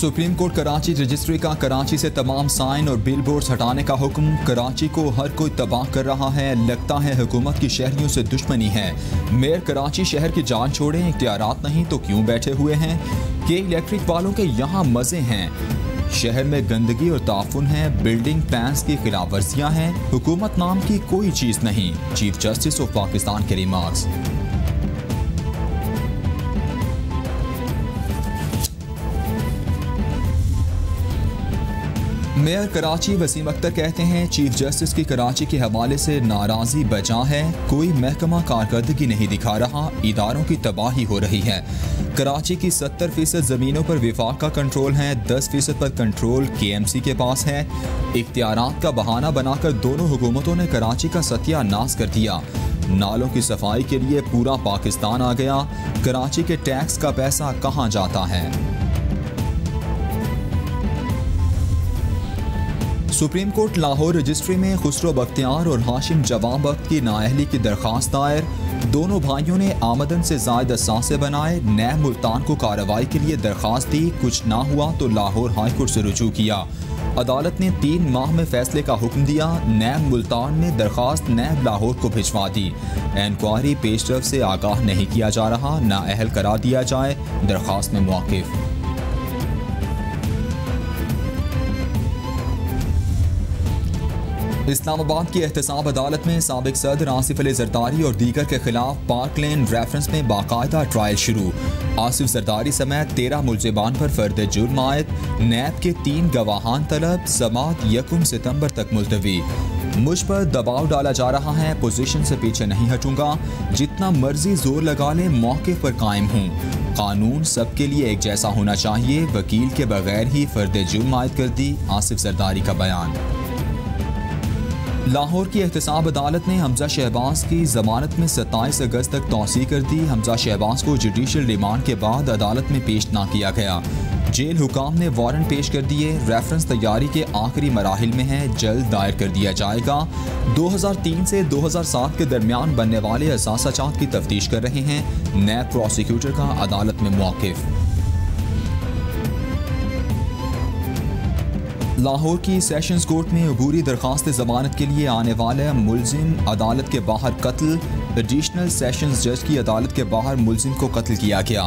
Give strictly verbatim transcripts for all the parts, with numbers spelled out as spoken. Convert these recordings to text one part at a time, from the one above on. Supreme court Karachi registry का कराची से तमाम साइन और बिल बोर्ड्स हटाने का हुक्म। कराची को हर कोई तबाह कर रहा है, लगता है हुकूमत की शहरियों से दुश्मनी है। मेयर कराची शहर की जान छोड़ें, इख्तियारात नहीं तो क्यों बैठे हुए हैं। के इलेक्ट्रिक वालों के यहाँ मजे हैं। शहर में गंदगी और ताफुन है, बिल्डिंग प्लान्स की खिलाफ वर्जियाँ हैं, हुकूमत नाम की कोई चीज़ नहीं। चीफ जस्टिस ऑफ पाकिस्तान के रिमार्क्स। मेयर कराची वसीम अख्तर कहते हैं चीफ जस्टिस की कराची के हवाले से नाराज़ी बजा है, कोई महकमा कारकर्दगी नहीं दिखा रहा, इदारों की तबाही हो रही है। कराची की सत्तर फीसद ज़मीनों पर विफाक का कंट्रोल है, दस फीसद पर कंट्रोल के एम सी के पास है। इख्तियारात का बहाना बनाकर दोनों हुकूमतों ने कराची का सत्यानाश कर दिया। नालों की सफाई के लिए पूरा पाकिस्तान आ गया, कराची के टैक्स का पैसा कहाँ जाता है। सुप्रीम कोर्ट लाहौर रजिस्ट्री में खसरो बख्तियार और हाशिम जवाब बख्त की नाअहली की दरख्वास्त दायर। दोनों भाइयों ने आमदन से ज़ायद असासे बनाए, नैब मुल्तान को कार्रवाई के लिए दरख्वास्त दी, कुछ ना हुआ तो लाहौर हाई कोर्ट से रुजू किया। अदालत ने तीन माह में फैसले का हुक्म दिया। नैब मुल्तान ने दरख्वास्त नैब लाहौर को भिजवा दी। इंक्वायरी पेशरफ से आगाह नहीं किया जा रहा, नाअहल करार दिया जाए, दरख्वास्त में मौक़िफ़। इस्लामाबाद की एहतसाब अदालत में साबिक सदर आसिफ अली जरदारी और दीगर के खिलाफ पार्क लेन रेफरेंस में बाकायदा ट्रायल शुरू। आसिफ जरदारी समेत तेरह मुलजिमान पर फर्द जुर्म आयद, नैब के तीन गवाहान तलब, समात यकम सितंबर तक मुलतवी। मुझ पर दबाव डाला जा रहा है, पोजीशन से पीछे नहीं हटूंगा, जितना मर्जी जोर लगा लें, मौके पर कायम हूँ। कानून सबके लिए एक जैसा होना चाहिए, वकील के बगैर ही फर्द जुर्म आयद कर दी, आसिफ जरदारी का बयान। लाहौर की एहतसाब अदालत ने हमज़ा शहबाज की जमानत में सत्ताईस अगस्त तक तोसी कर दी। हमज़ा शहबाज को जुडिशल रिमांड के बाद अदालत में पेश ना किया गया। जेल हुकाम ने वारंट पेश कर दिए, रेफरेंस तैयारी के आखिरी मराहिल में है, जल्द दायर कर दिया जाएगा। दो हज़ार तीन से दो हज़ार सात के दरमियान बनने वाले असासाजात की तफ्तीश कर रहे हैं। नैब प्रोसिक्यूटर का अदालत में मौक़िफ़। लाहौर की सेशंस कोर्ट में अबूरी दरख्वास्त जमानत के लिए आने वाला मुलजिम अदालत के बाहर कत्ल। एडिशनल सेशंस जज की अदालत के बाहर मुलजिम को कत्ल किया गया।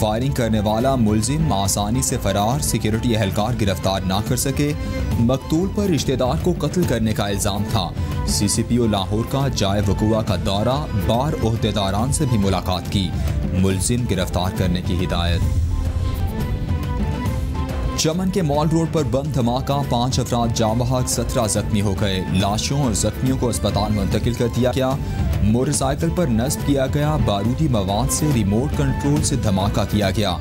फायरिंग करने वाला मुलजिम आसानी से फरार, सिक्योरिटी एहलकार गिरफ्तार ना कर सके। मकतूल पर रिश्तेदार को कत्ल करने का इल्ज़ाम था। सी सी पी ओ लाहौर का जाए वकुआ का दौरा, बार ओहदेदारान से भी मुलाकात की, मुलजिम गिरफ्तार करने की हिदायत। चमन के मॉल रोड पर बम धमाका, पाँच अफराद जाँ बहक, सत्रह जख्मी हो गए। लाशों और जख्मियों को अस्पताल मुंतकिल कर दिया गया। मोटरसाइकिल पर नस्ब किया गया बारूदी मवाद से रिमोट कंट्रोल से धमाका किया गया।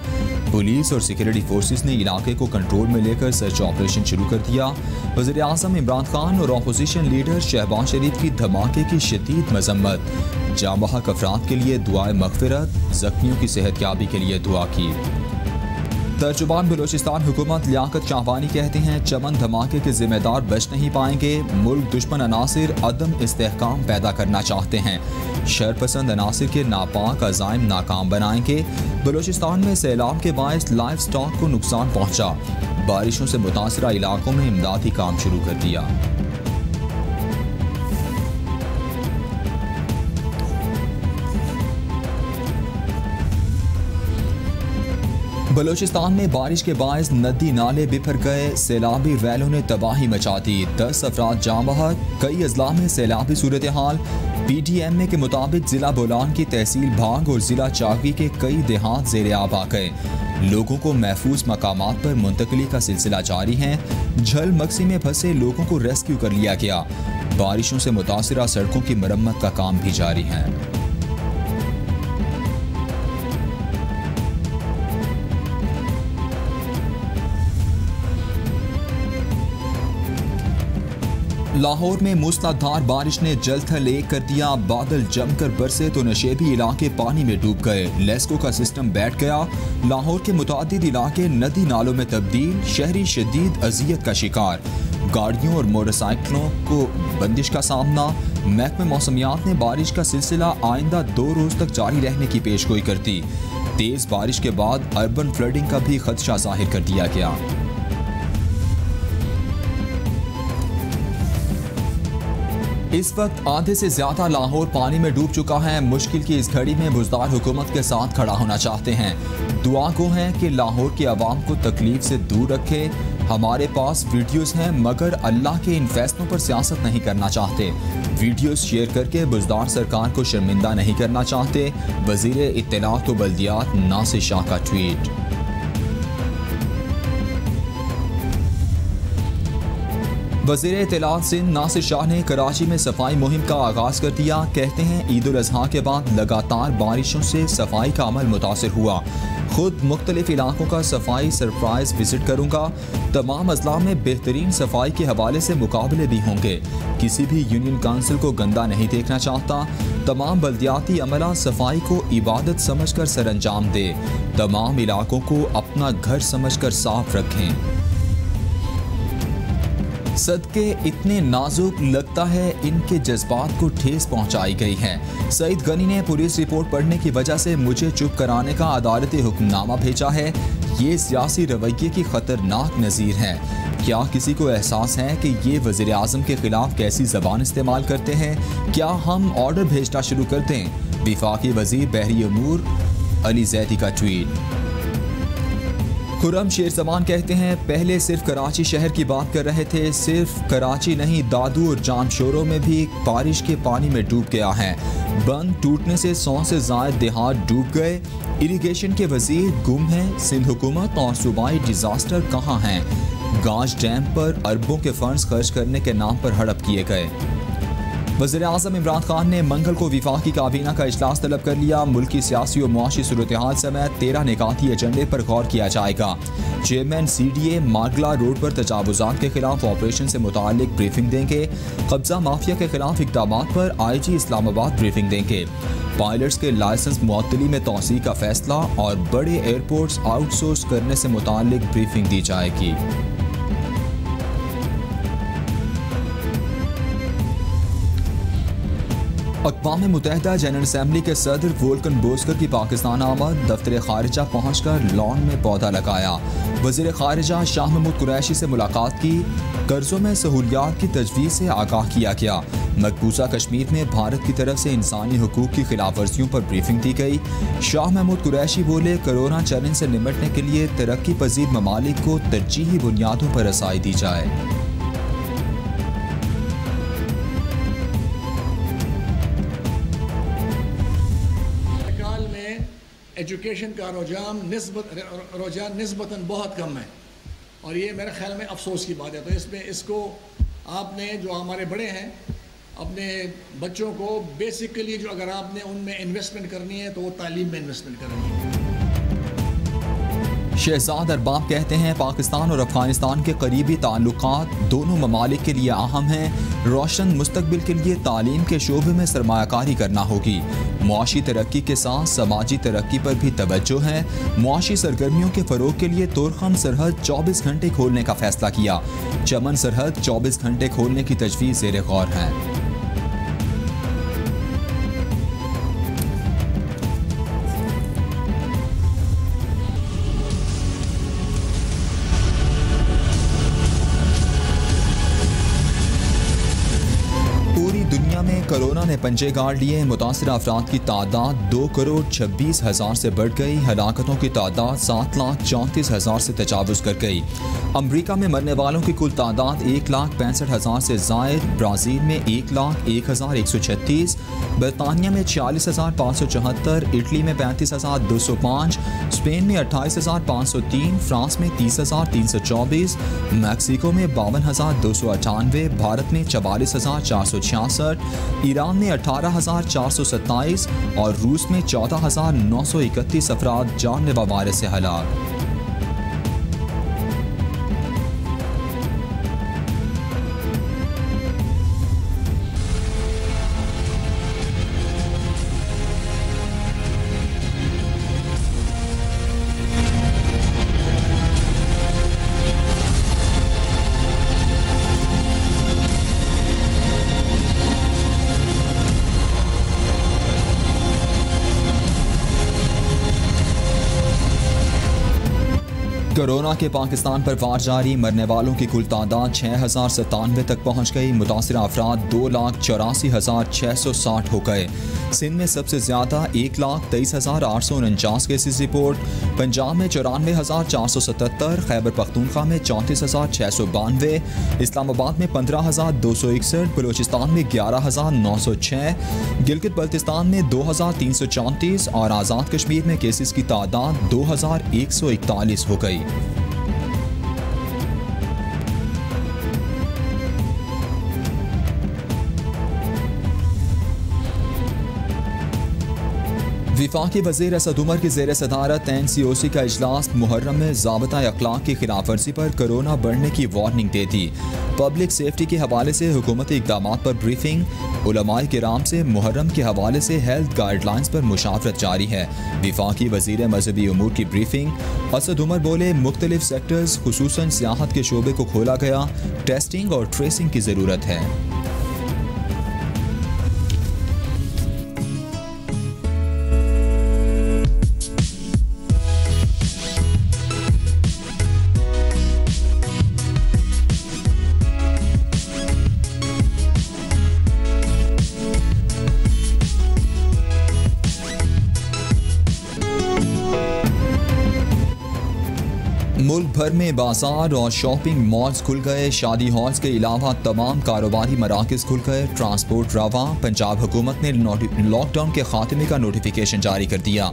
पुलिस और सिक्योरिटी फोर्सेस ने इलाके को कंट्रोल में लेकर सर्च ऑपरेशन शुरू कर दिया। वज़ीर-ए-आज़म इमरान खान और अपोजिशन लीडर शहबाज शरीफ की धमाके की शदीद मजम्मत। जाँ बहक अफराद के लिए दुआए मगफिरत, जख्मियों की सेहतयाबी के लिए दुआ की। तर्जुबान बलोचिस्तान हुकूमत लियाकत चावानी कहते हैं चमन धमाके के जिम्मेदार बच नहीं पाएंगे। मुल्क दुश्मन अनासिर अदम इस्तेहकाम पैदा करना चाहते हैं, शरपसंद अनासिर के नापाक अजाइम नाकाम बनाएंगे। बलोचिस्तान में सैलाब के बायस लाइफ स्टॉक को नुकसान पहुंचा, बारिशों से मुतासरा इलाकों में इमदादी काम शुरू कर दिया। बलोचिस्तान में बारिश के बायस नदी नाले बिफर गए, सैलाबी वैलों ने तबाही मचा दी, दस अफराद जाँ बहक, कई अजला में सैलाबी सूरत हाल। पीडीएमए के मुताबिक जिला बोलान की तहसील भांग और जिला चाकी के कई देहात जेर आब आ गए। लोगों को महफूज मकामात पर मुंतकली का सिलसिला जारी है। झल मक्सी में फंसे लोगों को रेस्क्यू कर लिया गया। बारिशों से मुतासरा सड़कों की मरम्मत का काम भी जारी है। लाहौर में मूसलाधार बारिश ने जलथल एक कर दिया। बादल जमकर बरसे तो नशेबी इलाके पानी में डूब गए, लेस्को का सिस्टम बैठ गया। लाहौर के मुतादिद इलाके नदी नालों में तब्दील, शहरी शदीद अजियत का शिकार, गाड़ियों और मोटरसाइकिलों को बंदिश का सामना। महकमे मौसमियात ने बारिश का सिलसिला आइंदा दो रोज़ तक जारी रहने की पेशगोई कर दी। तेज बारिश के बाद अर्बन फ्लडिंग का भी खदशा जाहिर कर दिया गया। इस वक्त आधे से ज्यादा लाहौर पानी में डूब चुका है। मुश्किल की इस घड़ी में बुज़दार हुकूमत के साथ खड़ा होना चाहते हैं। दुआ को है कि लाहौर के आवाम को तकलीफ से दूर रखे। हमारे पास वीडियोस हैं मगर अल्लाह के इन फैसलों पर सियासत नहीं करना चाहते। वीडियोस शेयर करके बुज़दार सरकार को शर्मिंदा नहीं करना चाहते। वज़ीर इत्तलाआत व बल्दियात नासिरा शाह का ट्वीट। वज़ीर इत्तलाआत सिंध नासिरा शाह ने कराची में सफाई मुहिम का आगाज़ कर दिया। कहते हैं ईद उल अज़हा के बाद लगातार बारिशों से सफाई का अमल मुतासर हुआ। खुद मुख्तलिफ इलाकों का सफाई सरप्राइज विजिट करूँगा। तमाम अजला में बेहतरीन सफाई के हवाले से मुकाबले भी होंगे। किसी भी यूनियन काउंसिल को गंदा नहीं देखना चाहता। तमाम बल्दियाती अमला सफाई को इबादत समझ कर सर अंजाम दे। तमाम इलाकों को अपना घर समझ कर साफ रखें। सदके इतने नाजुक लगता है इनके जज्बात को ठेस पहुंचाई गई है। सईद गनी ने पुलिस रिपोर्ट पढ़ने की वजह से मुझे चुप कराने का अदालती हुक्मनामा भेजा है। ये सियासी रवैये की खतरनाक नज़ीर है। क्या किसी को एहसास है कि ये वज़ीर-ए-आज़म के खिलाफ कैसी ज़बान इस्तेमाल करते हैं? क्या हम ऑर्डर भेजना शुरू कर दें? विफाकी वज़ीर बहरी अमूर अली जैदी का ट्वीट। खुर्म शेर समान कहते हैं पहले सिर्फ कराची शहर की बात कर रहे थे, सिर्फ कराची नहीं दादू और जानशोरों में भी बारिश के पानी में डूब गया है। बंद टूटने से सौ से ज़ायद देहात डूब गए। इरिगेशन के वजीर गुम हैं। सिंध हुकूमत और सूबाई डिजास्टर कहाँ हैं? गाज डैम पर अरबों के फंड्स खर्च करने के नाम पर हड़प किए गए। वज़ीर-ए-आज़म इमरान खान ने मंगल को विफाकी काबीना का इजलास तलब कर लिया। मुल्की सियासी और मुआशी सूरत-ए-हाल समेत तेरह निकाती एजेंडे पर गौर किया जाएगा। चेयरमैन सीडीए मार्गला रोड पर तजावुज़ात के खिलाफ ऑपरेशन से मुताल्लिक ब्रीफिंग देंगे। कब्जा माफिया के खिलाफ इक़दामात पर आई जी इस्लामाबाद ब्रीफिंग देंगे। पायलट्स के लाइसेंस मुअत्तली में तोसी का फैसला और बड़े एयरपोर्ट्स आउटसोर्स करने से मुताल्लिक ब्रीफिंग दी जाएगी। अक़वाम मुत्तहिदा जनरल असम्बली के सदर वोलकन बोस्कर की पाकिस्तान आमद। दफ्तर खारिजा पहुँच कर लॉन में पौधा लगाया। वज़ीर खारिजा शाह महमूद कुरैशी से मुलाकात की। कर्जों में सहूलियात की तजवीज़ से आगाह किया गया। मकबूजा कश्मीर में भारत की तरफ से इंसानी हकूक़ की खिलाफ वर्जियों पर ब्रीफिंग दी गई। शाह महमूद कुरैशी बोले कोरोना चैलेंज से निपटने के लिए तरक्की पजीर ममालिक को तरजीही बुनियादों पर रसाई दी जाए। एजुकेशन का रुझान निस्बत रुझान निस्बतन बहुत कम है और ये मेरे ख्याल में अफसोस की बात है। तो इसमें इसको आपने जो हमारे बड़े हैं अपने बच्चों को बेसिकली जो अगर आपने उनमें इन्वेस्टमेंट करनी है तो वो तालीम में इन्वेस्टमेंट करनी है। शहजाद अरबाब कहते हैं पाकिस्तान और अफगानिस्तान के करीबी ताल्लुकात दोनों ममालिक के लिए अहम हैं। रोशन मुस्तकबिल के लिए तालीम के शोबे में सरमायाकारी करना होगी। मुआशी तरक्की के साथ समाजी तरक्की पर भी तवज्जो है। मुआशी सरगर्मियों के फ़रोग के लिए तोरखम सरहद चौबीस घंटे खोलने का फैसला किया। चमन सरहद चौबीस घंटे खोलने की तजवीज़ ज़ेरे गौर है। कोरोना ने पंजे गाड़ लिए। मुतासरा अफराद की तादाद दो करोड़ छब्बीस हज़ार से बढ़ गई। हलाकतों की तादाद सात लाख चौंतीस हज़ार से तजावज़ कर गई। अमरीका में मरने वालों की कुल तादाद एक लाख पैंसठ हज़ार से ज़ायद। ब्राज़ील में एक लाख एक हज़ार एक सौ छत्तीस, बरतानिया में छियालीस हज़ार पाँच सौ चौहत्तर, इटली में पैंतीस हज़ार दो सौ पाँच, स्पेन में अट्ठाईस हज़ार पाँच सौ तीन, फ्रांस में तीस हज़ार तीन सौ चौबीस, मैक्सिको में बावन हज़ार दो सौ अट्ठानवे, भारत में चवालीस हज़ार चार सौ छियासठ, ईरान में अठारह हज़ार चार सौ सत्ताईस और रूस में चौदह हज़ार नौ सौ इकतीस अफराद जानलेवा वायरस से हलाक। कोरोना के पाकिस्तान पर वार जारी, मरने वालों की कुल तादाद छः हज़ार सतानवे तक पहुँच गई। मुतासर अफराद दो लाख चौरासी हज़ार छः सौ साठ हो गए। सिंध में सबसे ज़्यादा एक लाख तेईस हज़ार आठ सौ उनचास केसेस रिपोर्ट, पंजाब में चौरानवे हज़ार चार सौ सतहत्तर, खैबर पख्तूनख्वा में चौंतीस हज़ार छः सौ बानवे, इस्लामाबाद में पंद्रह हज़ार दो सौ इकसठ, बलूचिस्तान में ग्यारह हज़ार नौ सौ छः, गिलगित बल्तिस्तान में दो हज़ार तीन सौ चौंतीस और आज़ाद कश्मीर में केसेस की तादाद दो हज़ार एक सौ इकतालीस हो गई। वफाकी वज़ीर असद उमर की ज़ेर सदारत एन सी ओ सी का इजलास मुहर्रम में ज़ाबता अखलाक की खिलाफवर्जी पर कोरोना बढ़ने की वार्निंग दे दी। पब्लिक सेफ्टी के हवाले से हुकूमती इकदाम पर ब्रीफिंग, उलमाए किराम से मुहर्रम के हवाले से हेल्थ गाइडलाइंस पर मुशावरत जारी है। वफाकी वज़ीर मजहबी उमूर की ब्रीफिंग, असद उमर बोले मुख्तलिफ सेक्टर्स खुसूसन सियाहत के शोबे को खोला गया, टेस्टिंग और ट्रेसिंग की ज़रूरत है। मुल्क भर में बाजार और शॉपिंग मॉल्स खुल गए, शादी हॉल्स के अलावा तमाम कारोबारी मराकज़ खुल गए। ट्रांसपोर्ट रवा, पंजाब हुकूमत ने लॉकडाउन के खात्मे का नोटिफिकेशन जारी कर दिया।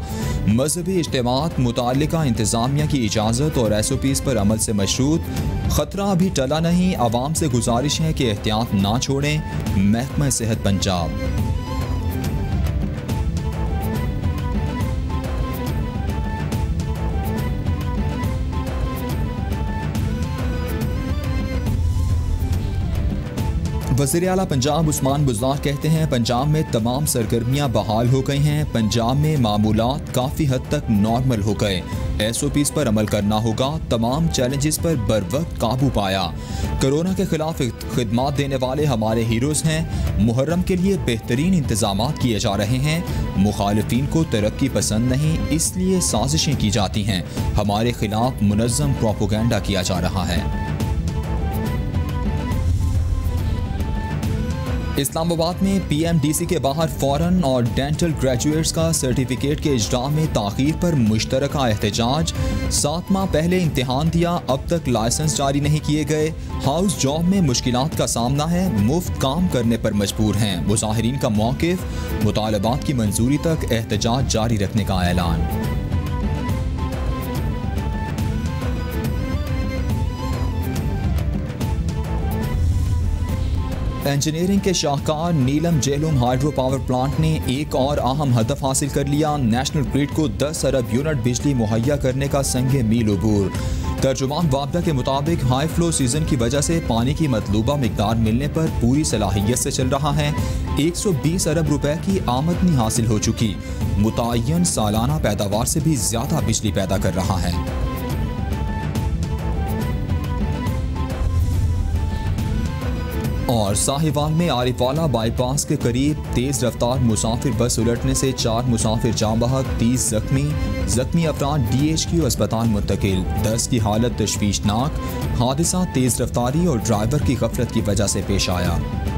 मजहबी इज्तिमात मुतालिका इंतज़ामिया की इजाज़त और एस ओ पीज़ पर अमल से मशरूत, ख़तरा अभी टला नहीं। आवाम से गुजारिश है कि एहतियात ना छोड़ें। महकमा सेहत पंजाब। वज़ीर आला पंजाब उस्मान बुज़दार कहते हैं पंजाब में तमाम सरगर्मियाँ बहाल हो गई हैं। पंजाब में मामूलात काफ़ी हद तक नॉर्मल हो गए। एस ओ पीज़ पर अमल करना होगा। तमाम चैलेंजेस पर बर वक्त काबू पाया। कोरोना के खिलाफ खिदमात देने वाले हमारे हीरोज़ हैं। मुहर्रम के लिए बेहतरीन इंतजाम किए जा रहे हैं। मुखालफीन को तरक्की पसंद नहीं, इसलिए साजिशें की जाती हैं। हमारे खिलाफ मुनज़्ज़म प्रोपोगंडा किया जा रहा है। इस्लामाबाद में पीएमडीसी के बाहर फॉरेन और डेंटल ग्रेजुएट्स का सर्टिफिकेट के इजरा में ताख़ीर पर मुश्तरका एहतजाज। सात माह पहले इम्तहान दिया, अब तक लाइसेंस जारी नहीं किए गए। हाउस जॉब में मुश्किलात का सामना है, मुफ्त काम करने पर मजबूर हैं। मुजाहिरीन का मौक़िफ़, मुतालबात की मंजूरी तक एहतजाज जारी रखने का ऐलान। इंजीनियरिंग के शाहकार Neelum Jhelum hydro power plant ने एक और अहम हदफ हासिल कर लिया। नेशनल ग्रिड को दस अरब यूनिट बिजली मुहैया करने का संगे मील उबूर। तर्जुमान वापदा के मुताबिक हाई फ्लो सीजन की वजह से पानी की मतलूबा मिकदार मिलने पर पूरी सलाहियत से चल रहा है। एक सौ बीस अरब रुपए की आमदनी हासिल हो चुकी, मुतय्यन सालाना पैदावार से भी ज़्यादा बिजली पैदा कर रहा है। और साहिवाल में आरिफवाला बाईपास के करीब तेज़ रफ्तार मुसाफिर बस उलटने से चार मुसाफिर जान बहक, तीस जख्मी। जख्मी अफराद डी एच क्यू अस्पताल मुंतकिल, दर्द की हालत तशवीशनाक। हादसा तेज़ रफ्तारी और ड्राइवर की गफलत की वजह से पेश आया।